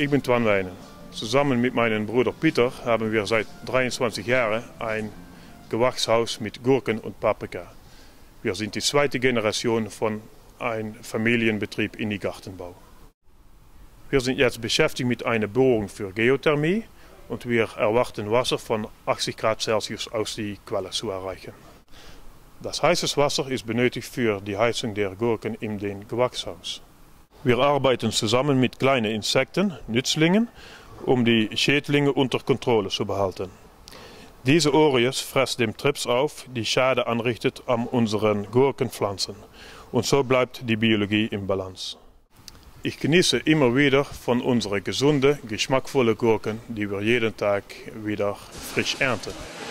Ich bin Twan Wijnen. Zusammen mit meinem Bruder Peter haben wir seit 23 Jahren ein Gewächshaus mit Gurken und Paprika. Wir sind die zweite Generation von einem Familienbetrieb in den Gartenbau. Wir sind jetzt beschäftigt mit einer Bohrung für Geothermie und wir erwarten Wasser von 80 Grad Celsius aus der Quelle zu erreichen. Das heiße Wasser ist benötigt für die Heizung der Gurken in den Gewächshaus. Wir arbeiten zusammen mit kleinen Insekten, Nützlingen, um die Schädlinge unter Kontrolle zu behalten. Diese Orius frisst den Trips auf, die Schade anrichtet an unseren Gurkenpflanzen. Und so bleibt die Biologie im Balance. Ich genieße immer wieder von unseren gesunden, geschmackvollen Gurken, die wir jeden Tag wieder frisch ernten.